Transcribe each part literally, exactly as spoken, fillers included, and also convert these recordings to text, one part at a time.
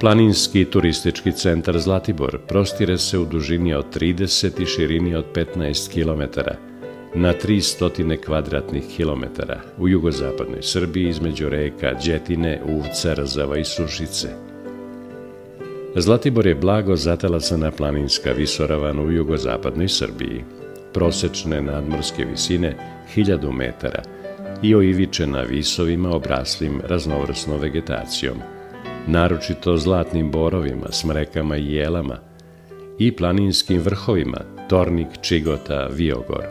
Planinski turistički centar Zlatibor prostire se u dužini od trideset i širini od petnaest kilometara, na tri stotine kvadratnih kilometara, u jugozapadnoj Srbiji između reka Đetine, Uvca, Rzava i Sušice. Zlatibor je blago zatalasana planinska visoravan u jugozapadnoj Srbiji, prosečne nadmorske visine hiljadu metara i oivičena visovima obraslim raznovrsnom vegetacijom, naročito zlatnim borovima, smrekama i jelama i planinskim vrhovima Tornik, Čigota, Viogor.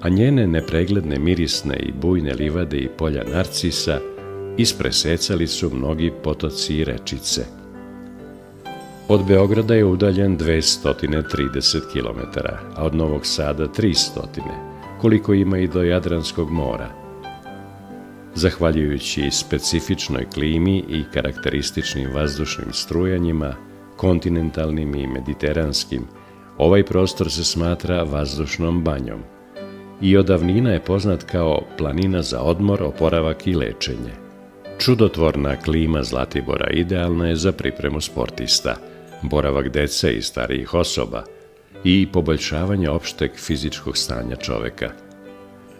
A njene nepregledne mirisne i bujne livade i polja narcisa ispresecali su mnogi potoci i rečice. Od Beograda je udaljen dvesta trideset kilometara, a od Novog Sada tristo, koliko ima i do Jadranskog mora. Zahvaljujući specifičnoj klimi i karakterističnim vazdušnim strujanjima, kontinentalnim i mediteranskim, ovaj prostor se smatra vazdušnom banjom i od davnina je poznat kao planina za odmor, oporavak i lečenje. Čudotvorna klima Zlatibora idealna je za pripremu sportista, boravak dece i starijih osoba i poboljšavanje opšteg fizičkog stanja čoveka.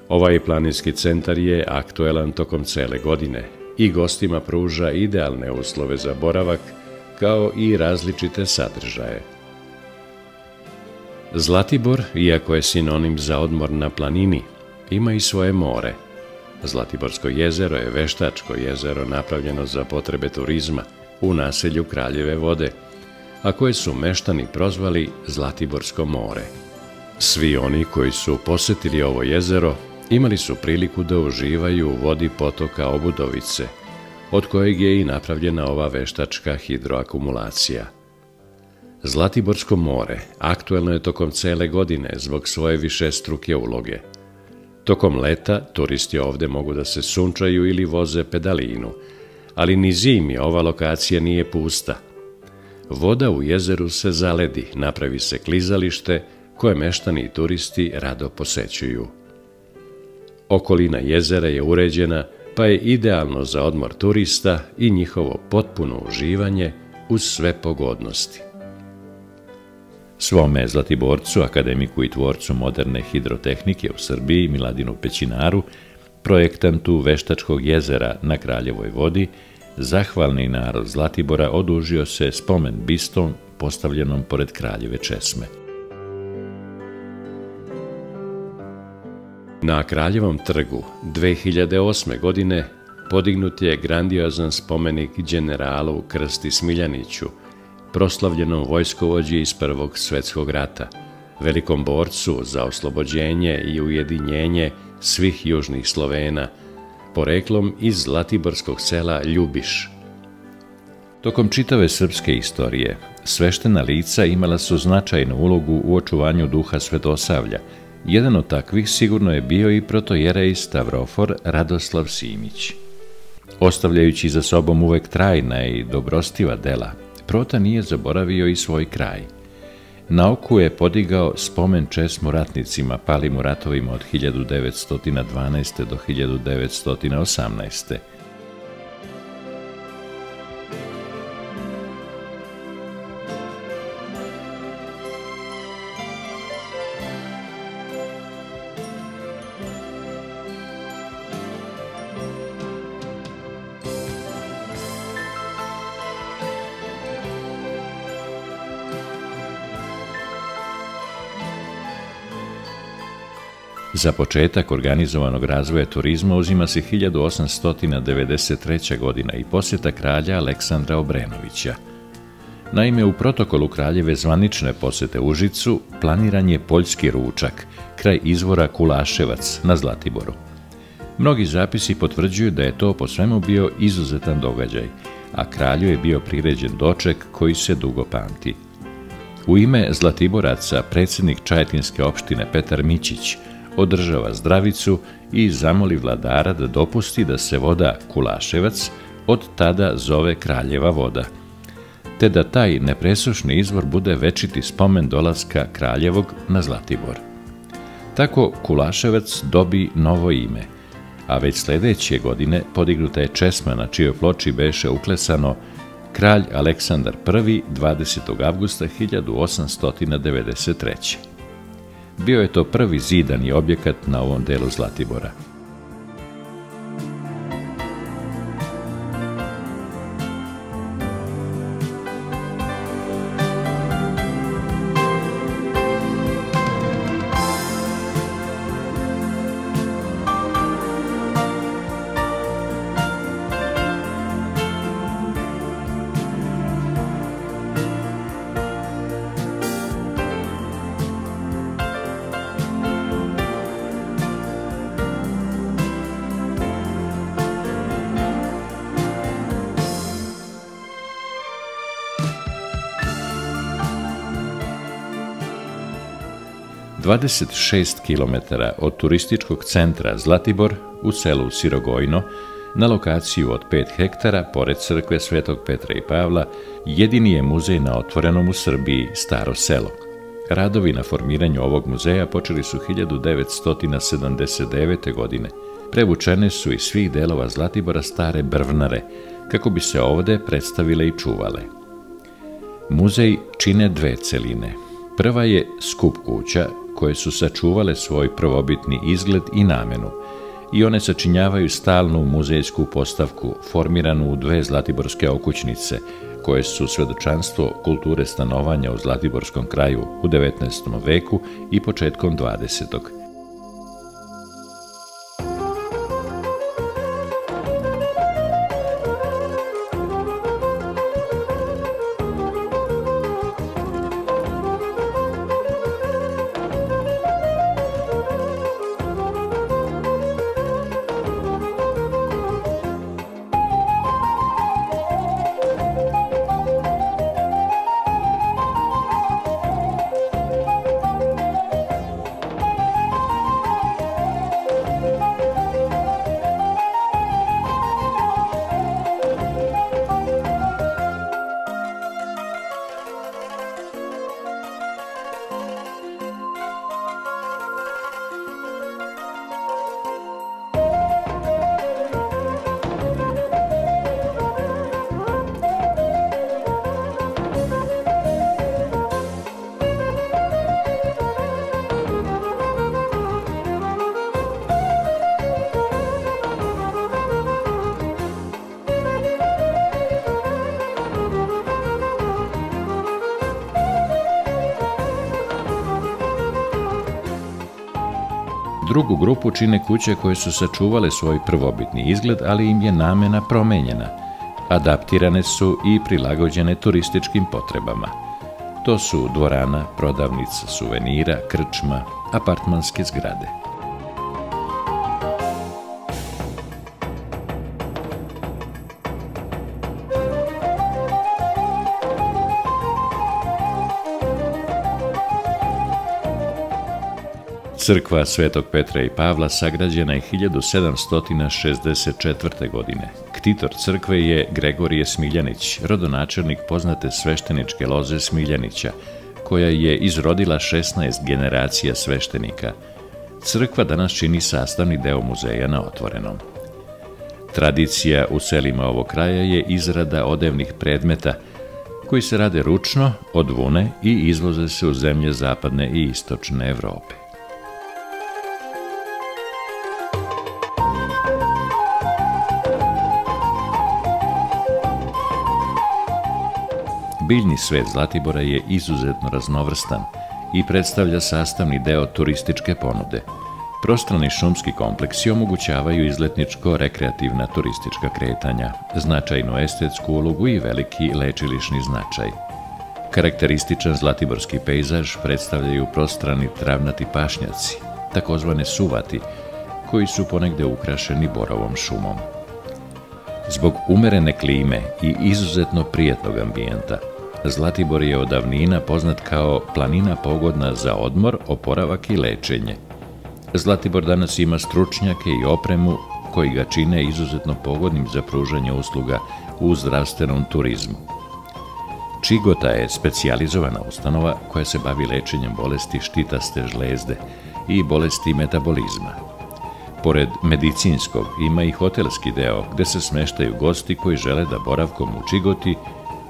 Ovaj planinski centar je aktuelan tokom cele godine i gostima pruža idealne uslove za boravak kao i različite sadržaje. Zlatibor, iako je sinonim za odmor na planini, ima i svoje more. Zlatiborsko jezero je veštačko jezero napravljeno za potrebe turizma u naselju Kraljeve Vode, a koje su meštani prozvali Zlatiborsko more. Svi oni koji su posetili ovo jezero imali su priliku da uživaju u vodi potoka Obudovice, od kojeg je i napravljena ova veštačka hidroakumulacija. Zlatiborsko more aktuelno je tokom cele godine zbog svoje višestruke uloge. Tokom leta turisti ovde mogu da se sunčaju ili voze pedalinu, ali ni zimi ova lokacija nije pusta. Voda u jezeru se zaledi, napravi se klizalište koje meštani i turisti rado posećuju. Okolina jezera je uređena, pa je idealno za odmor turista i njihovo potpuno uživanje uz sve pogodnosti. Svome Zlatiborcu, akademiku i tvorcu moderne hidrotehnike u Srbiji, Miladinu Pećinaru, projektantu veštačkog jezera na Kraljevoj Vodi, zahvalni narod Zlatibora odužio se spomen bistom postavljenom pored Kraljeve česme. Na Kraljevom trgu dve hiljade osme. godine podignut je grandiozan spomenik generalu Krsti Smiljaniću, proslavljenom vojskovođi iz Prvog svjetskog rata, velikom borcu za oslobođenje i ujedinjenje svih južnih Slovena, poreklom iz zlatiborskog sela Ljubiš. Tokom čitave srpske istorije, sveštena lica imala su značajnu ulogu u očuvanju duha svetosavlja. Jedan od takvih sigurno je bio i protojerej Stavrofor Radoslav Simić. Ostavljajući za sobom uvek trajna i dobrostiva dela, Prota nije zaboravio i svoj kraj. Na Oku je podigao spomen česmu ratnicima, palim u ratovima od hiljadu devetsto dvanaeste. do hiljadu devetsto osamnaeste. Za početak organizovanog razvoja turizma uzima se hiljadu osamsto devedeset treće. godina i posjeta kralja Aleksandra Obrenovića. Naime, u protokolu kraljeve zvanične posjete Užicu planiran je poljski ručak, kraj izvora Kulaševac na Zlatiboru. Mnogi zapisi potvrđuju da je to po svemu bio izuzetan događaj, a kralju je bio priređen doček koji se dugo pamti. U ime Zlatiboraca predsjednik Čajetinske opštine Petar Mićić održava zdravicu i zamoli vladara da dopusti da se voda Kulaševac od tada zove Kraljeva voda, te da taj nepresušni izvor bude večiti spomen dolaska Kraljevog na Zlatibor. Tako Kulaševac dobi novo ime, a već sljedeće godine podignuta je česma na čijoj ploči beše uklesano kralj Aleksandar prvi dvadesetog avgusta hiljadu osamsto devedeset treće. Bio je to prvi zidani objekat na ovom delu Zlatibora. dvadeset šest kilometara od turističkog centra Zlatibor u selu Sirogojno, na lokaciju od pet hektara pored crkve Svetog Petra i Pavla, jedini je muzej na otvorenom u Srbiji Staro selo. Radovi na formiranju ovog muzeja počeli su hiljadu devetsto sedamdeset devete. godine. Prevučene su iz svih delova Zlatibora stare brvnare, kako bi se ovde predstavile i čuvale. Muzej čine dve celine. Prva je skup kuća koje su sačuvale svoj prvobitni izgled i namenu i one sačinjavaju stalnu muzejsku postavku formiranu u dve zlatiborske okućnice koje su svedočanstvo kulture stanovanja u zlatiborskom kraju u devetnaestom veku i početkom dvadesetog. Drugu grupu čine kuće koje su sačuvale svoj prvobitni izgled, ali im je namena promenjena. Adaptirane su i prilagođene turističkim potrebama. To su dvorana, prodavnica suvenira, krčma, apartmanske zgrade. Crkva Svetog Petra i Pavla sagrađena je hiljadu sedamsto šezdeset četvrte. godine. Ktitor crkve je Gregorije Smiljanić, rodonačelnik poznate svešteničke loze Smiljanića, koja je izrodila šesnaest generacija sveštenika. Crkva danas čini sastavni deo muzeja na otvorenom. Tradicija u selima ovog kraja je izrada odevnih predmeta, koji se rade ručno, od vune i izvoze se u zemlje zapadne i istočne Evrope. Biljni svet Zlatibora je izuzetno raznovrstan i predstavlja sastavni deo turističke ponude. Prostrani šumski kompleksi omogućavaju izletničko-rekreativna turistička kretanja, značajnu estetsku ulogu i veliki lečilišni značaj. Karakterističan zlatiborski pejzaž predstavljaju prostrani travnati pašnjaci, takozvane suvati, koji su ponegde ukrašeni borovom šumom. Zbog umerene klime i izuzetno prijetnog ambijenta, Zlatibor je od davnina poznat kao planina pogodna za odmor, oporavak i lečenje. Zlatibor danas ima stručnjake i opremu koji ga čine izuzetno pogodnim za pružanje usluga u zdravstvenom turizmu. Čigota je specijalizovana ustanova koja se bavi lečenjem bolesti štitaste žlezde i bolesti metabolizma. Pored medicinskog ima i hotelski deo gde se smeštaju gosti koji žele da boravkom u Čigoti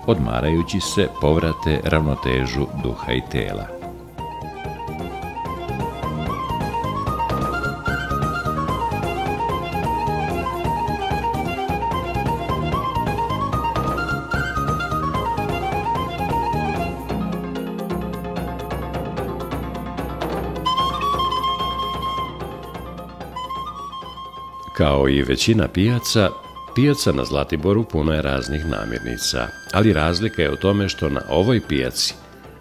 odmarajući se povrate ravnotežu duha i tela. Kao i većina pijaca, pijaca na Zlatiboru puno je raznih namirnica, ali razlika je u tome što na ovoj pijaci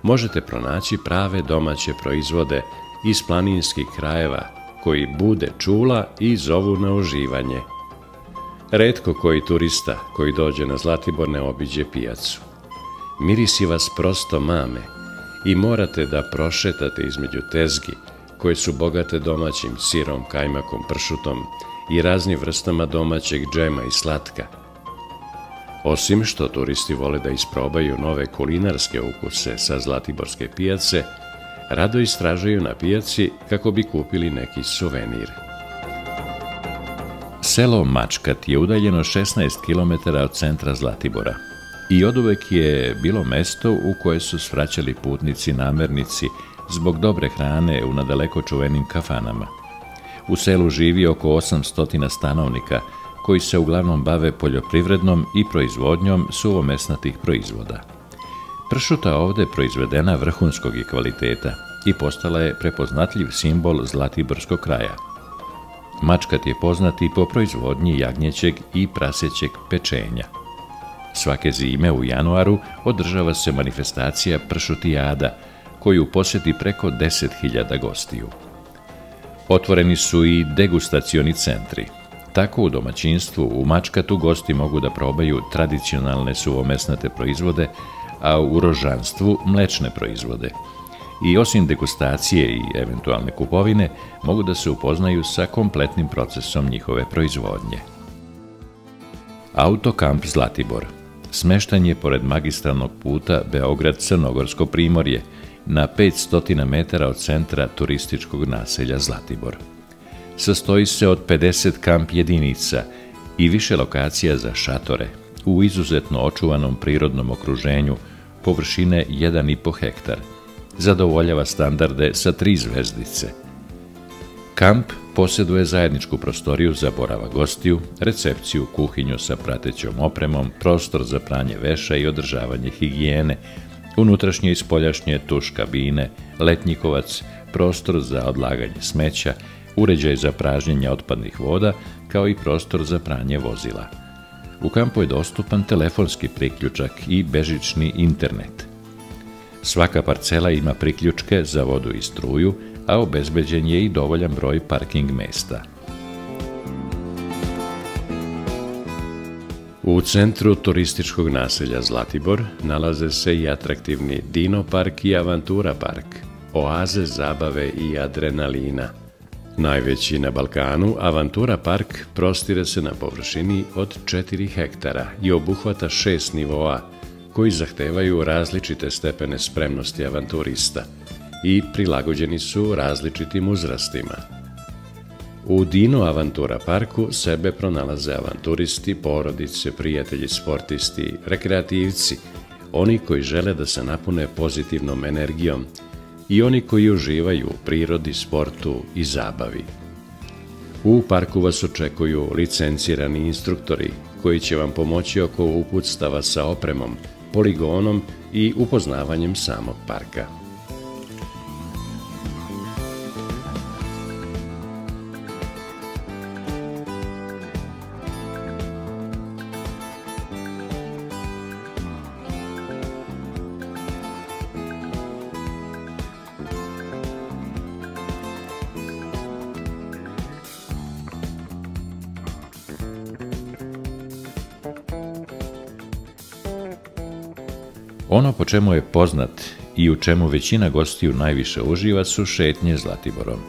možete pronaći prave domaće proizvode iz planinskih krajeva koji bude čula i zovu na uživanje. Retko koji turista koji dođe na Zlatibor ne obiđe pijacu. Mirisi vas prosto mame i morate da prošetate između tezgi koje su bogate domaćim sirom, kajmakom, pršutom i raznim vrstama domaćeg džema i slatka. Osim što turisti vole da isprobaju nove kulinarske ukuse sa Zlatiborske pijace, rado istražuju na pijaci kako bi kupili neki suvenir. Selo Mačkat je udaljeno šesnaest kilometara od centra Zlatibora i oduvek je bilo mesto u koje su svraćali putnici namernici zbog dobre hrane u nadaleko čuvenim kafanama. U selu živi oko osamsto stanovnika, koji se uglavnom bave poljoprivrednom i proizvodnjom suvomesnatih proizvoda. Pršuta ovde proizvedena vrhunskog je kvaliteta i postala je prepoznatljiv simbol Zlatiborskog kraja. Mačkat je poznat i po proizvodnji jagnjećeg i prasećeg pečenja. Svake zime u januaru održava se manifestacija Pršutijada, koju posjeti preko deset hiljada gostiju. Otvoreni su i degustacioni centri. Tako u domaćinstvu u Mačkatu gosti mogu da probaju tradicionalne suvomesnate proizvode, a u rožanstvu mlečne proizvode. I osim degustacije i eventualne kupovine, mogu da se upoznaju sa kompletnim procesom njihove proizvodnje. Autokamp Zlatibor. Smeštan je pored magistralnog puta Beograd-Crnogorsko primorje, na petsto metara od centra turističkog naselja Zlatibor. Sastoji se od pedeset kamp jedinica i više lokacija za šatore u izuzetno očuvanom prirodnom okruženju površine jedan i po hektar. Zadovoljava standarde sa tri zvezdice. Kamp posjeduje zajedničku prostoriju za boravak gostiju, recepciju, kuhinju sa pratećom opremom, prostor za pranje veša i održavanje higijene, unutrašnje i spoljašnje tuš kabine, letnjikovac, prostor za odlaganje smeća, uređaj za pražnjenje otpadnih voda, kao i prostor za pranje vozila. U kampu je dostupan telefonski priključak i bežični internet. Svaka parcela ima priključke za vodu i struju, a obezbeđen je i dovoljan broj parking mesta. U centru turističkog naselja Zlatibor nalaze se i atraktivni Dino park i Avantura park, oaze zabave i adrenalina. Najveći na Balkanu, Avantura park prostire se na površini od četiri hektara i obuhvata šest nivoa koji zahtevaju različite stepene spremnosti avanturista i prilagođeni su različitim uzrastima. U Dino Avantura parku sebe pronalaze avanturisti, porodice, prijatelji, sportisti, rekreativci, oni koji žele da se napune pozitivnom energijom i oni koji uživaju u prirodi, sportu i zabavi. U parku vas očekuju licencirani instruktori koji će vam pomoći oko uputstava sa opremom, poligonom i upoznavanjem samog parka. Ono po čemu je poznat i u čemu većina gostiju najviše uživa su šetnje Zlatiborom.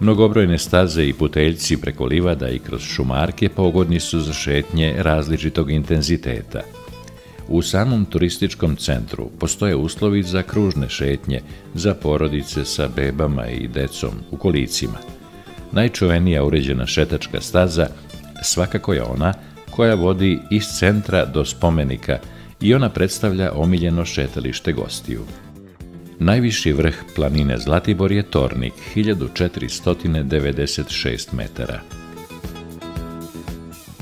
Mnogobrojne staze i puteljci preko livada i kroz šumarke pogodni su za šetnje različitog intenziteta. U samom turističkom centru postoje uslovi za kružne šetnje za porodice sa bebama i decom u kolicima. Najčuvenija uređena šetačka staza svakako je ona koja vodi iz centra do spomenika i ona predstavlja omiljeno šetalište gostiju. Najviši vrh planine Zlatibor je Tornik, hiljadu četiristo devedeset šest metara.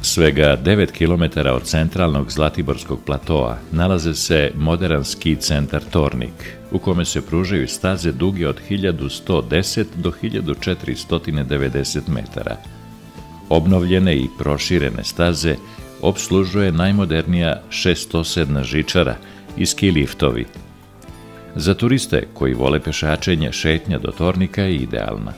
Svega devet kilometara od centralnog Zlatiborskog platoa nalaze se modern ski centar Tornik, u kome se pružaju staze duge od hiljadu sto deset do hiljadu četiristo devedeset metara. Obnovljene i proširene staze opslužuje najmodernija šestosedna žičara i ski liftovi. Za turiste koji vole pešačenje, šetnja do Tornika je idealna.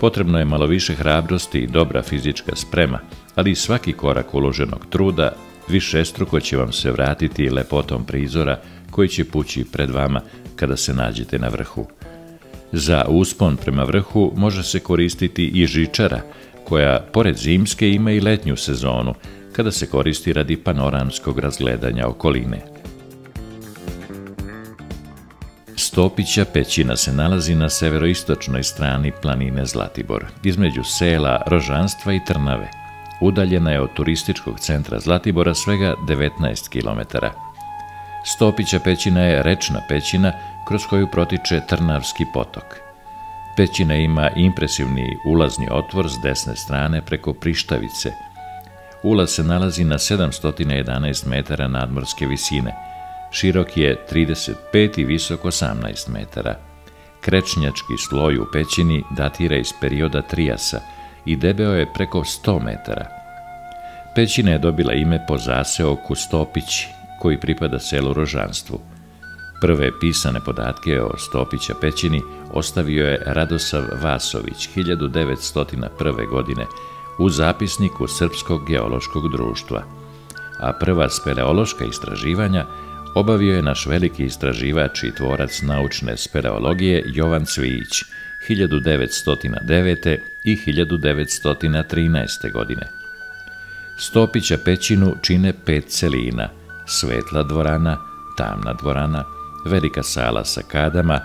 Potrebno je malo više hrabrosti i dobra fizička sprema, ali svaki korak uloženog truda višestruko će vam se vratiti lepotom prizora koji će pući pred vama kada se nađete na vrhu. Za uspon prema vrhu može se koristiti i žičara, koja pored zimske ima i letnju sezonu, kada se koristi radi panoramskog razgledanja okoline. Stopića pećina se nalazi na severoistočnoj strani planine Zlatibor, između sela Rožanstva i Trnave. Udaljena je od turističkog centra Zlatibora svega devetnaest kilometara. Stopića pećina je rečna pećina kroz koju protiče Trnavski potok. Pećina ima impresivni ulazni otvor s desne strane preko Prištavice. Ulaz se nalazi na sedamsto jedanaest metara nadmorske visine. Širok je trideset pet i visok osamnaest metara. Krečnjački sloj u pećini datira iz perioda Trijasa i debeo je preko sto metara. Pećina je dobila ime po zaseoku Stopići, koji pripada selu Rožanstvu. Prve pisane podatke o Stopića pećini ostavio je Radosav Vasović hiljadu devetsto prve. godine u zapisniku Srpskog geološkog društva, a prva speleološka istraživanja obavio je naš veliki istraživač i tvorac naučne speleologije Jovan Cvijić hiljadu devetsto devete. i hiljadu devetsto trinaeste. godine. Stopića pećinu čine pet celina: Svetla dvorana, Tamna dvorana, Velika sala sa kadama,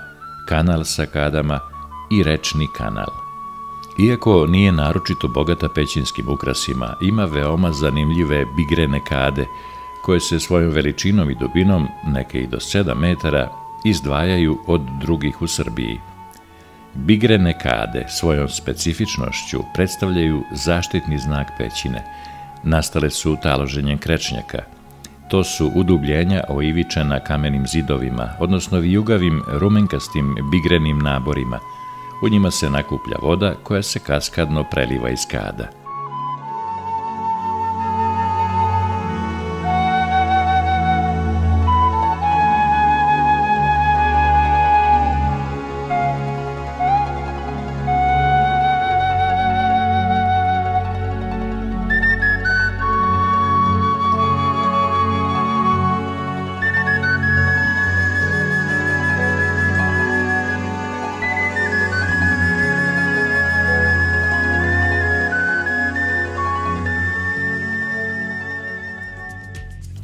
Kanal sa kadama i Rečni kanal. Iako nije naročito bogata pećinskim ukrasima, ima veoma zanimljive bigrene kade, koje se svojom veličinom i dubinom, neke i do sedam metara, izdvajaju od drugih u Srbiji. Bigrene kade svojom specifičnošću predstavljaju zaštitni znak pećine. Nastale su taloženjem krečnjaka. To su udubljenja oivičena kamenim zidovima, odnosno vijugavim, rumenkastim bigrenim naborima. U njima se nakuplja voda koja se kaskadno preliva iz kada.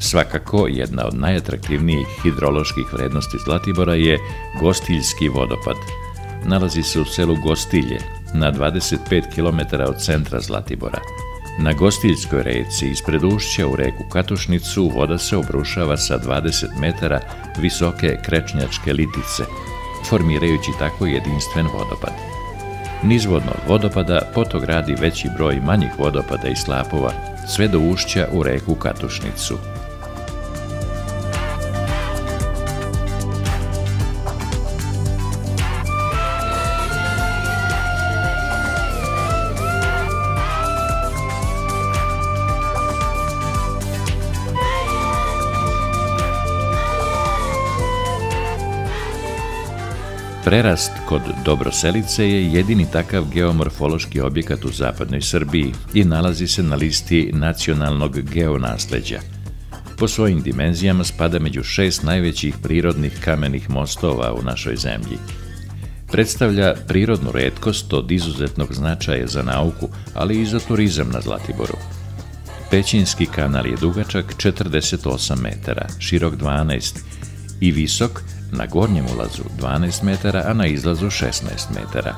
Svakako, jedna od najatraktivnijih hidroloških vrednosti Zlatibora je Gostiljski vodopad. Nalazi se u selu Gostilje, na dvadeset pet kilometara od centra Zlatibora. Na Gostiljskoj reci, ispred ušća u reku Katušnicu, voda se obrušava sa dvadeset metara visoke krečnjačke litice, formirajući tako jedinstven vodopad. Nizvodno od vodopada potok radi veći broj manjih vodopada i slapova, sve do ušća u reku Katušnicu. Prerast kod Dobroselice je jedini takav geomorfološki objekat u zapadnoj Srbiji i nalazi se na listi nacionalnog geonasleđa. Po svojim dimenzijama spada među šest najvećih prirodnih kamenih mostova u našoj zemlji. Predstavlja prirodnu retkost od izuzetnog značaja za nauku, ali i za turizam na Zlatiboru. Pećinski kanal je dugačak četrdeset osam metara, širok dvanaest i visok na gornjem ulazu dvanaest metara, a na izlazu šesnaest metara.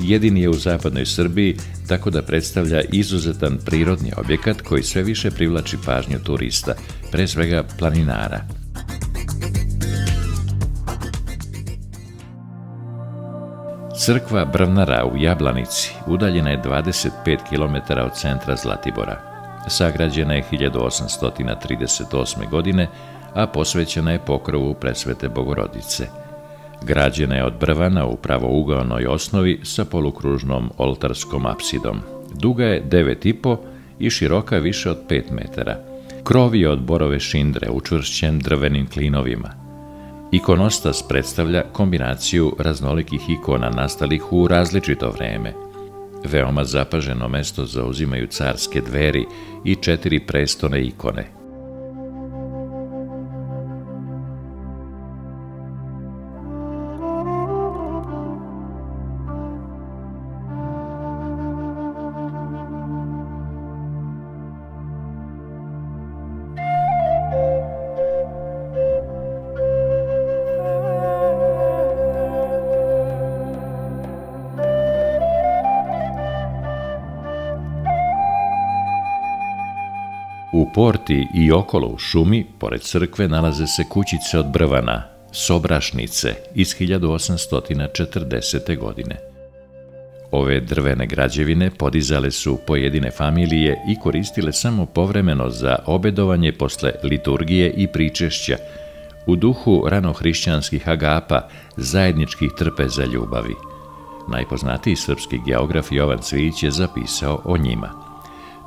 Jedini je u zapadnoj Srbiji, tako da predstavlja izuzetan prirodni objekat koji sve više privlači pažnju turista, pre svega planinara. Crkva Brvnara u Jablanici udaljena je dvadeset pet kilometara od centra Zlatibora. Sagrađena je hiljadu osamsto trideset osme. godine, a posvećena je pokrovu Presvete Bogorodice. Građena je od brvana u pravougaonoj osnovi sa polukružnom oltarskom apsidom. Duga je devet i po i široka više od pet metara. Krov je od borove šindre učvršćen drvenim klinovima. Ikonostas predstavlja kombinaciju raznolikih ikona nastalih u različito vreme. Veoma zapaženo mesto zauzimaju carske dveri i četiri prestone ikone. U Porti i okolo u šumi, pored crkve, nalaze se kućice od brvana, sobrašnice, iz hiljadu osamsto četrdesete. godine. Ove drvene građevine podizale su pojedine familije i koristile samo povremeno za obedovanje posle liturgije i pričešća, u duhu ranohrišćanskih agapa, zajedničkih trpeza ljubavi. Najpoznatiji srpski geograf Jovan Cvijić je zapisao o njima.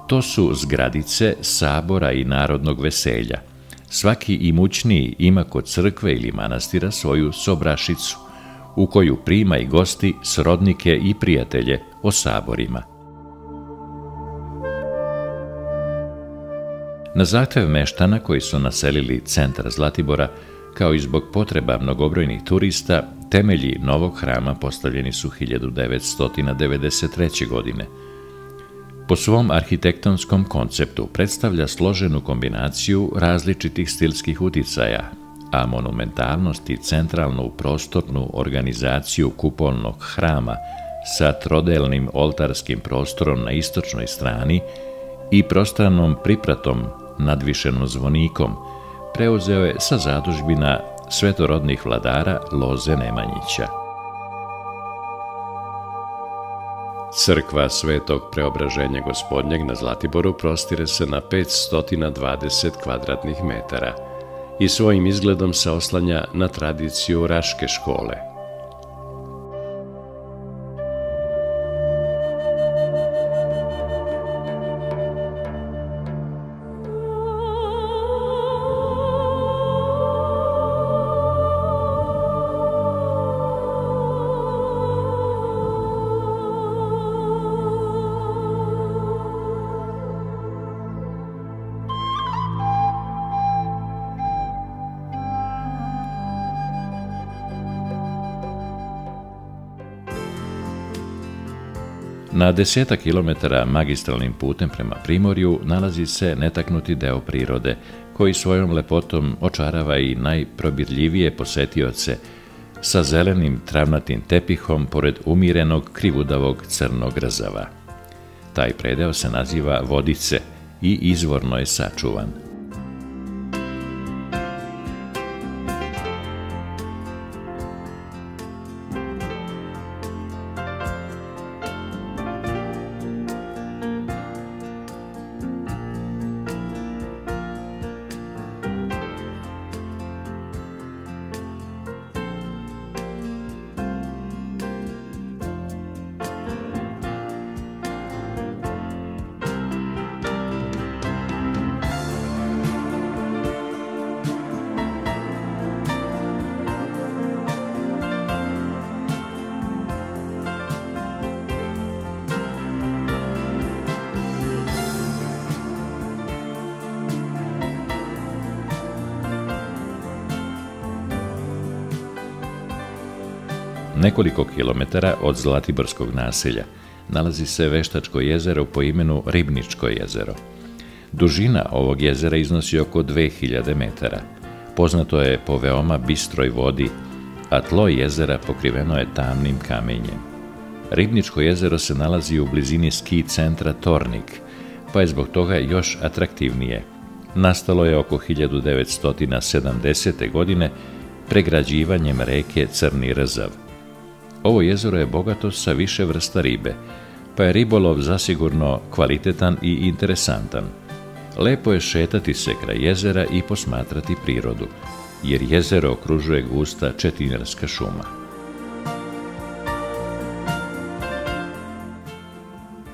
To su zgradice sabora i narodnog veselja. Svaki imućniji ima kod crkve ili manastira svoju sobrašicu, u koju prima i gosti, srodnike i prijatelje o saborima. Na zahtev meštana koji su naselili centar Zlatibora, kao i zbog potreba mnogobrojnih turista, temelji novog hrama postavljeni su hiljadu devetsto devedeset treće. godine. Po svom arhitektonskom konceptu predstavlja složenu kombinaciju različitih stilskih uticaja, a monumentalnost i centralnu prostornu organizaciju kupolnog hrama sa trodelnim oltarskim prostorom na istočnoj strani i prostranom pripratom nadvišenom zvonikom preuzeo je sa zadužbina svetorodnih vladara Loze Nemanjića. Crkva Svetog Preobraženja Gospodnjeg na Zlatiboru prostire se na petsto dvadeset kvadratnih metara i svojim izgledom se oslanja na tradiciju Raške škole. Na deseta kilometara magistralnim putem prema Primorju nalazi se netaknuti deo prirode, koji svojom lepotom očarava i najprobirljivije posetioce, sa zelenim travnatim tepihom pored umirenog krivudavog crnog rzava. Taj predeo se naziva Vodice i izvorno je sačuvan. Nekoliko kilometara od Zlatiborskog naselja nalazi se veštačko jezero po imenu Ribničko jezero. Dužina ovog jezera iznosi oko dve hiljade metara. Poznato je po veoma bistroj vodi, a tlo jezera pokriveno je tamnim kamenjem. Ribničko jezero se nalazi u blizini ski centra Tornik, pa je zbog toga još atraktivnije. Nastalo je oko hiljadu devetsto sedamdesete. godine pregrađivanjem reke Crni rzav. Ovo jezero je bogato sa više vrsta ribe, pa je ribolov zasigurno kvalitetan i interesantan. Lepo je šetati se kraj jezera i posmatrati prirodu, jer jezero okružuje gusta četinarska šuma.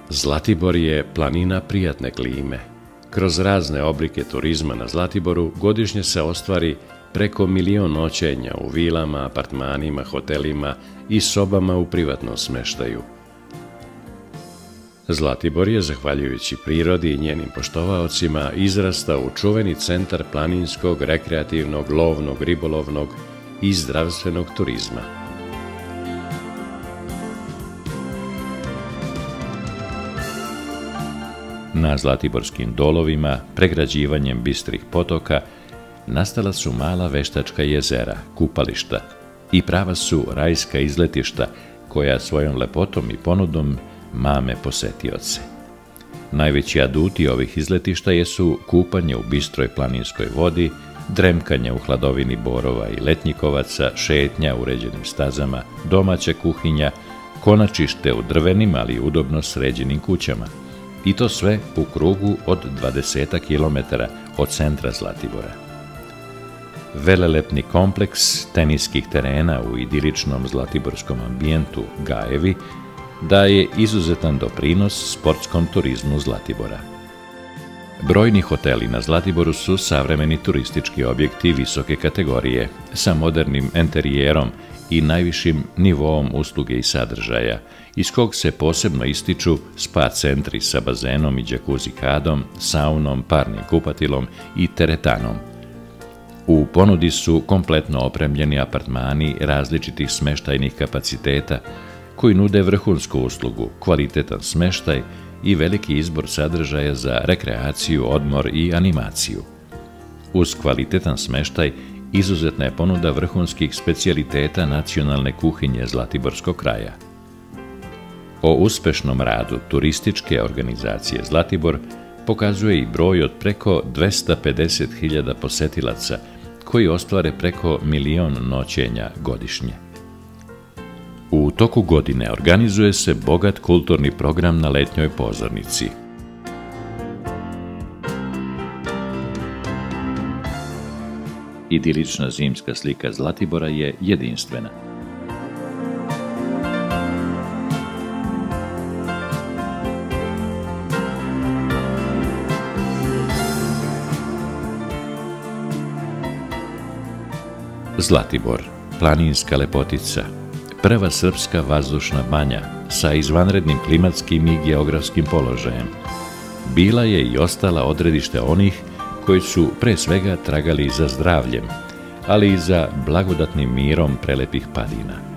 Zlatibor je planina prijatne klime. Kroz razne oblike turizma na Zlatiboru godišnje se ostvari preko milion noćenja u vilama, apartmanima, hotelima i sobama u privatnom smeštaju. Zlatibor je, zahvaljujući prirodi i njenim poštovaocima, izrastao u čuveni centar planinskog, rekreativnog, lovnog, ribolovnog i zdravstvenog turizma. Na zlatiborskim dolovima, pregrađivanjem bistrih potoka, nastala su mala veštačka jezera, kupališta i prava su rajska izletišta koja svojom lepotom i ponudom mame posetioce. Najveći aduti ovih izletišta jesu kupanje u bistroj planinskoj vodi, dremkanje u hladovini borova i letnjikovaca, šetnja uređenim stazama, domaća kuhinja, konačište u drvenim ali udobno sređenim kućama. I to sve u krugu od dvadeset kilometara od centra Zlatibora. Velelepni kompleks teniskih terena u idiličnom zlatiborskom ambijentu Gajevi daje izuzetan doprinos sportskom turizmu Zlatibora. Brojni hoteli na Zlatiboru su savremeni turistički objekti visoke kategorije, sa modernim enterijerom i najvišim nivoom usluge i sadržaja, iz kog se posebno ističu spa centri sa bazenom i džakuzi kadom, saunom, parnim kupatilom i teretanom. U ponudi su kompletno opremljeni apartmani različitih smeštajnih kapaciteta, koji nude vrhunsku uslugu, kvalitetan smeštaj i veliki izbor sadržaja za rekreaciju, odmor i animaciju. Uz kvalitetan smeštaj izuzetna je ponuda vrhunskih specijaliteta nacionalne kuhinje Zlatiborskog kraja. O uspešnom radu turističke organizacije Zlatibor pokazuje i broj od preko dvesta pedeset hiljada posetilaca koji ostvare preko milion noćenja godišnje. U toku godine organizuje se bogat kulturni program na letnjoj pozornici. Idilična zimska slika Zlatibora je jedinstvena. Zlatibor, planinska lepotica, prva srpska vazdušna banja sa izvanrednim klimatskim i geografskim položajem, bila je i ostala odredište onih koji su pre svega tragali za zdravljem, ali i za blagodatnim mirom prelepih padina.